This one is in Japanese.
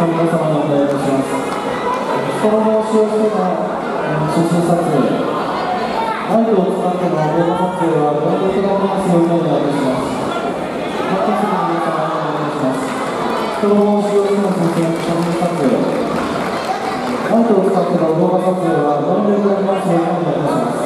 の皆様にお願いいたします。人の申しをしての写真撮影、マイクを使っての動画撮影は外国の皆様にお願いいたします。観客の皆様にお願いします。人の申しをしての写真撮影、マイクを使っての動画撮影は外国の皆様にお願いいたします。